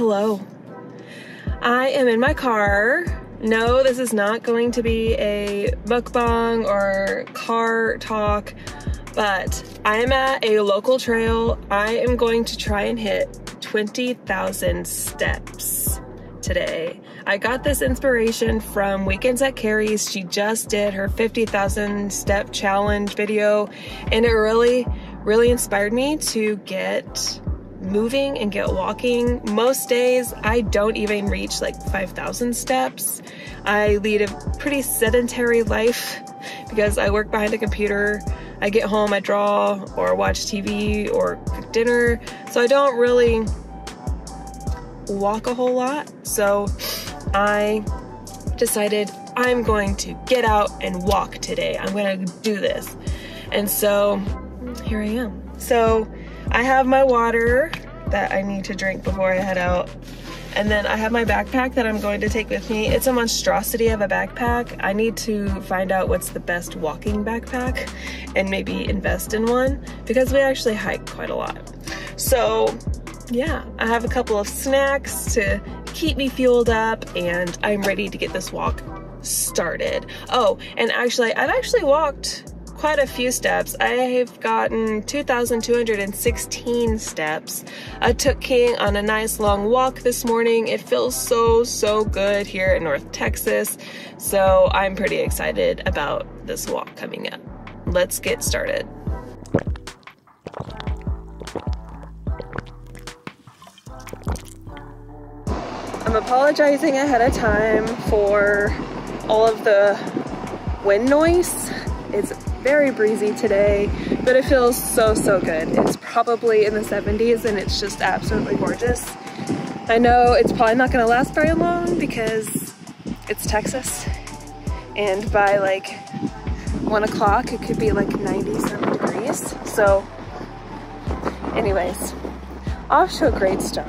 Hello. I am in my car. No, this is not going to be a mukbang or car talk, but I am at a local trail. I am going to try and hit 20,000 steps today. I got this inspiration from Weekends at Carrie's. She just did her 50,000 step challenge video, and it really inspired me to get moving and get walking. Most days I don't even reach like 5,000 steps. I lead a pretty sedentary life because I work behind a computer. I get home, I draw or watch TV or cook dinner. So I don't really walk a whole lot. So I decided I'm going to get out and walk today. I'm going to do this. And so here I am. So I have my water that I need to drink before I head out. And then I have my backpack that I'm going to take with me. It's a monstrosity of a backpack. I need to find out what's the best walking backpack and maybe invest in one because we actually hike quite a lot. So yeah, I have a couple of snacks to keep me fueled up and I'm ready to get this walk started. Oh, and actually, I've actually walked quite a few steps. I've gotten 2,216 steps. I took King on a nice long walk this morning. It feels so good here in North Texas. So I'm pretty excited about this walk coming up. Let's get started. I'm apologizing ahead of time for all of the wind noise. It's very breezy today, but it feels so good. It's probably in the 70s and it's just absolutely gorgeous. I know it's probably not gonna last very long because it's Texas. And by like 1 o'clock, it could be like 90-some degrees. So anyways, off to a great start.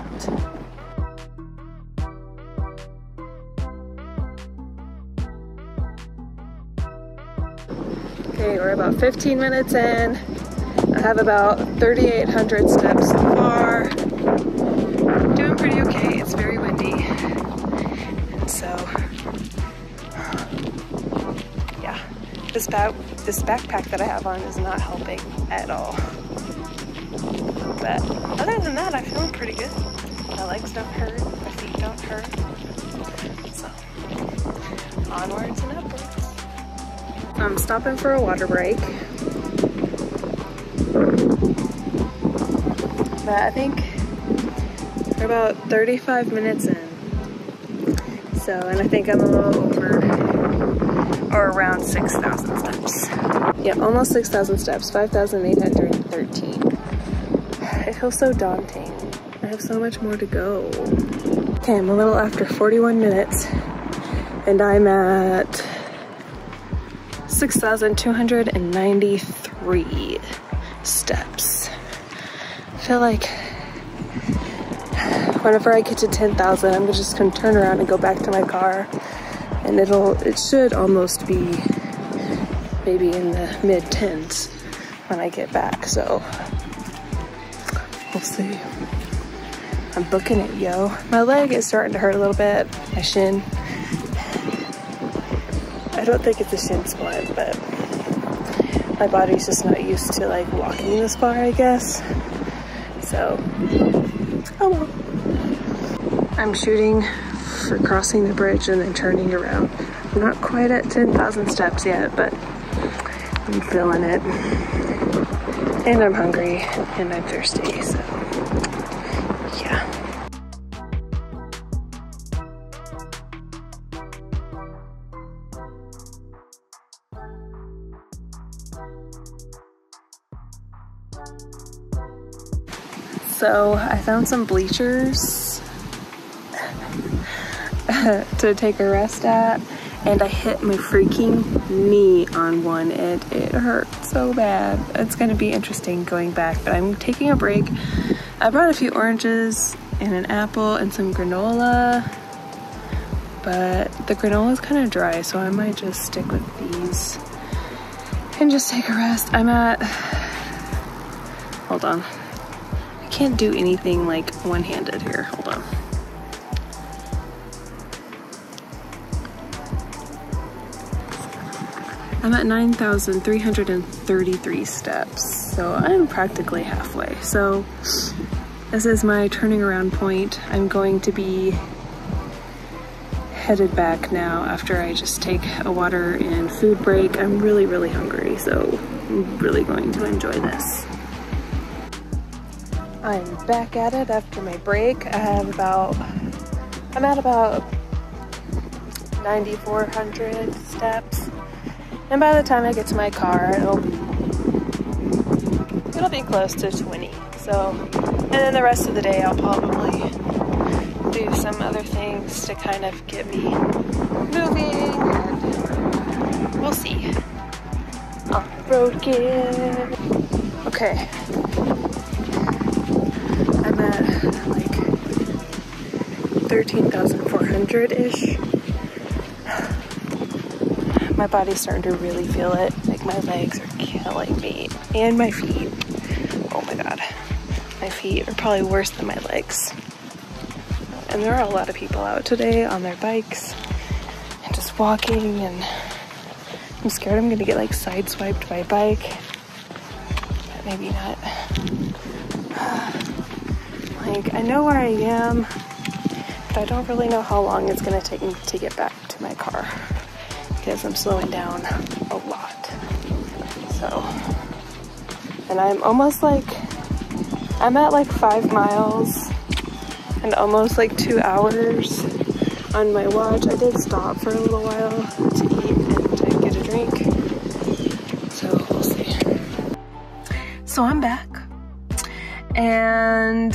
Okay, we're about 15 minutes in. I have about 3,800 steps so far. Doing pretty okay. It's very windy. And so, yeah, this backpack that I have on is not helping at all. But other than that, I'm feeling pretty good. My legs don't hurt, my feet don't hurt. So, onwards and upwards. I'm stopping for a water break. But I think we're about 35 minutes in. So, and I think I'm a little over or around 6,000 steps. Yeah, almost 6,000 steps, 5,813. It feels so daunting. I have so much more to go. Okay, I'm a little after 41 minutes and I'm at 6,293 steps. I feel like whenever I get to 10,000, I'm just gonna turn around and go back to my car, and it should almost be maybe in the mid-tens when I get back. So we'll see. I'm booking it, yo. My leg is starting to hurt a little bit. My shin. I don't think it's a shin splint, but my body's just not used to like walking this far, I guess. So, oh well. I'm shooting for crossing the bridge and then turning around. I'm not quite at 10,000 steps yet, but I'm feeling it. And I'm hungry and I'm thirsty, so yeah. So I found some bleachers to take a rest at, and I hit my freaking knee on one and it hurt so bad. It's gonna be interesting going back, but I'm taking a break. I brought a few oranges and an apple and some granola, but the granola is kind of dry, so I might just stick with these and just take a rest. I'm at, hold on. Can't do anything like one-handed here, hold on. I'm at 9,333 steps, so I'm practically halfway. So this is my turning around point. I'm going to be headed back now after I just take a water and food break. I'm really, really hungry, so I'm really going to enjoy this. I'm back at it after my break. I'm at about 9,400 steps. And by the time I get to my car, it'll be close to 20. So, and then the rest of the day, I'll probably do some other things to kind of get me moving, and we'll see. Off the road again. Okay. I'm at like 13,400-ish. My body's starting to really feel it. Like my legs are killing me. And my feet. Oh my god. My feet are probably worse than my legs. And there are a lot of people out today on their bikes and just walking, and I'm scared I'm gonna get like sideswiped by a bike. But maybe not. Like I know where I am, but I don't really know how long it's gonna take me to get back to my car, because I'm slowing down a lot. So, and I'm almost like, I'm at like 5 miles and almost like 2 hours on my watch. I did stop for a little while to eat and to get a drink, so we'll see. So I'm back, and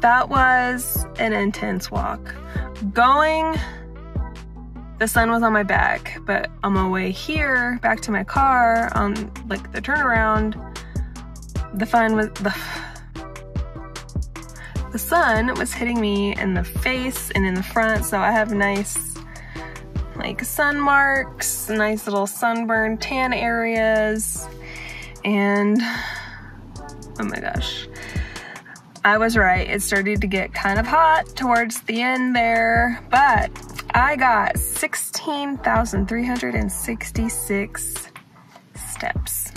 that was an intense walk. The sun was on my back, but on my way here, back to my car, on like the turnaround, the sun was hitting me in the face and in the front, so I have nice like sun marks, nice little sunburn tan areas, and oh my gosh. I was right, it started to get kind of hot towards the end there, but I got 16,366 steps.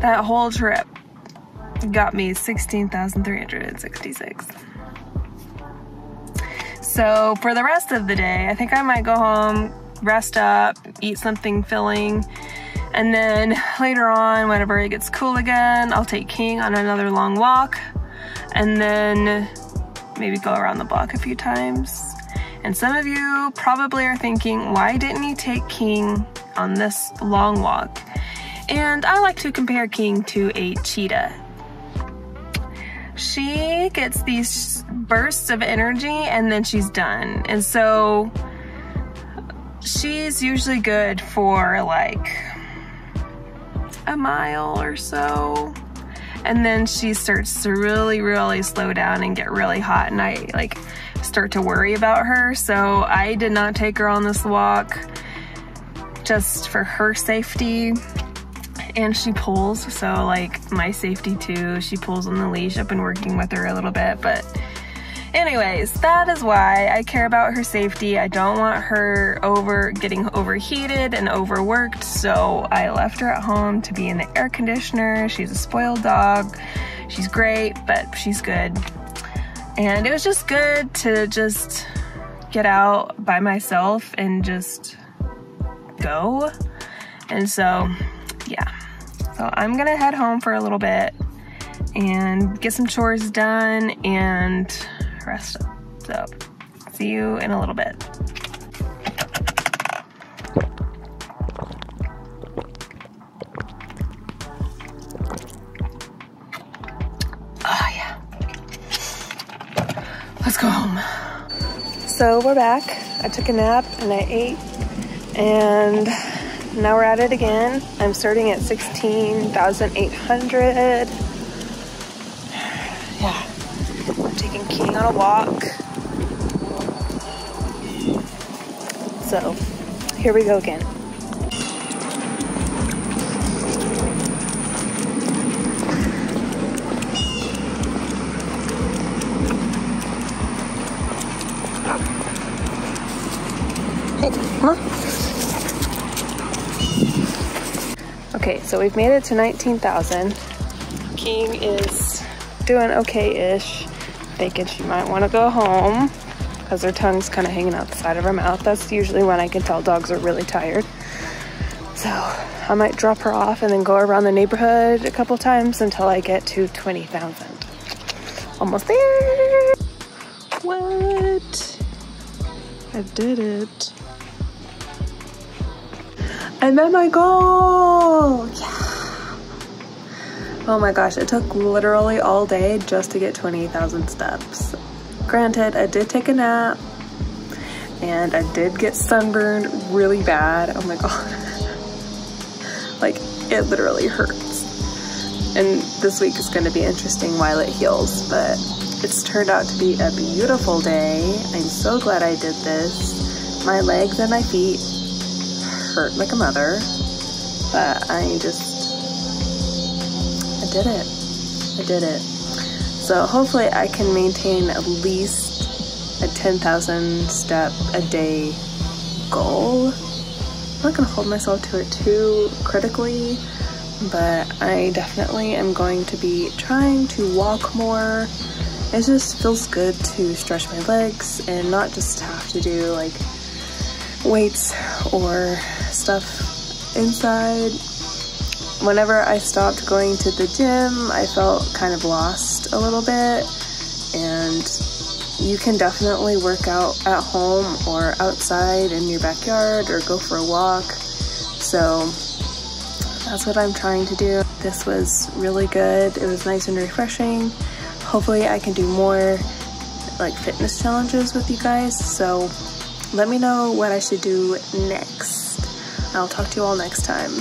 That whole trip got me 16,366. So for the rest of the day, I think I might go home, rest up, eat something filling, and then later on, whenever it gets cool again, I'll take King on another long walk, and then maybe go around the block a few times. And some of you probably are thinking, why didn't you take King on this long walk? And I like to compare King to a cheetah. She gets these bursts of energy and then she's done. And so she's usually good for like a mile or so. And then she starts to really, really slow down and get really hot, and I like start to worry about her. So I did not take her on this walk just for her safety. And she pulls, so like my safety too. She pulls on the leash. I've been working with her a little bit, but anyways, that is why I care about her safety. I don't want her getting overheated and overworked, so I left her at home to be in the air conditioner. She's a spoiled dog. She's great, but she's good. And it was just good to just get out by myself and just go. And so, yeah. So I'm gonna head home for a little bit and get some chores done and rest up. So, see you in a little bit. Oh yeah. Let's go home. So we're back. I took a nap and I ate, and now we're at it again. I'm starting at 16,800. Yeah. I'm taking King on a walk. So, here we go again. Hey, come on. Okay, so we've made it to 19,000. King is doing okay-ish. Thinking she might want to go home because her tongue's kind of hanging out the side of her mouth. That's usually when I can tell dogs are really tired. So I might drop her off and then go around the neighborhood a couple times until I get to 20,000. Almost there. What? I did it. I met my goal. Yeah. Oh my gosh, it took literally all day just to get 20,000 steps. Granted, I did take a nap and I did get sunburned really bad. Oh my God. Like, it literally hurts. And this week is gonna be interesting while it heals, but it's turned out to be a beautiful day. I'm so glad I did this. My legs and my feet hurt like a mother, but I did it. I did it. So hopefully I can maintain at least a 10,000 step a day goal. I'm not gonna hold myself to it too critically, but I definitely am going to be trying to walk more. It just feels good to stretch my legs and not just have to do like weights or stuff inside. Whenever I stopped going to the gym, I felt kind of lost a little bit, and you can definitely work out at home or outside in your backyard or go for a walk. So that's what I'm trying to do. This was really good. It was nice and refreshing. Hopefully I can do more like fitness challenges with you guys. So let me know what I should do next. I'll talk to you all next time.